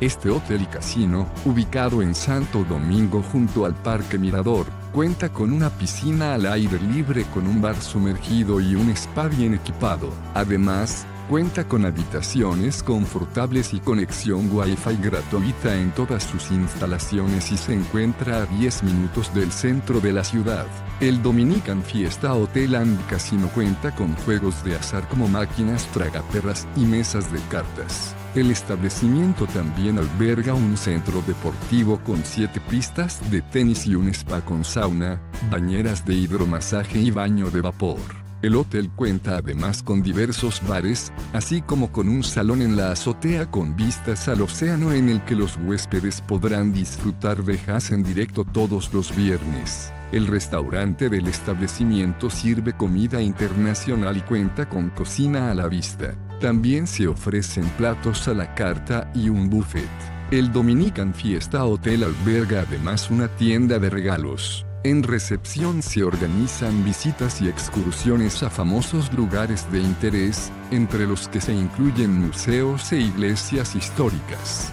Este hotel y casino, ubicado en Santo Domingo junto al Parque Mirador, cuenta con una piscina al aire libre con un bar sumergido y un spa bien equipado. Además, cuenta con habitaciones confortables y conexión Wi-Fi gratuita en todas sus instalaciones y se encuentra a 10 minutos del centro de la ciudad. El Dominican Fiesta Hotel & Casino cuenta con juegos de azar como máquinas tragaperras y mesas de cartas. El establecimiento también alberga un centro deportivo con 7 pistas de tenis y un spa con sauna, bañeras de hidromasaje y baño de vapor. El hotel cuenta además con diversos bares, así como con un salón en la azotea con vistas al océano en el que los huéspedes podrán disfrutar de jazz en directo todos los viernes. El restaurante del establecimiento sirve comida internacional y cuenta con cocina a la vista. También se ofrecen platos a la carta y un buffet. El Dominican Fiesta Hotel alberga además una tienda de regalos. En recepción se organizan visitas y excursiones a famosos lugares de interés, entre los que se incluyen museos e iglesias históricas.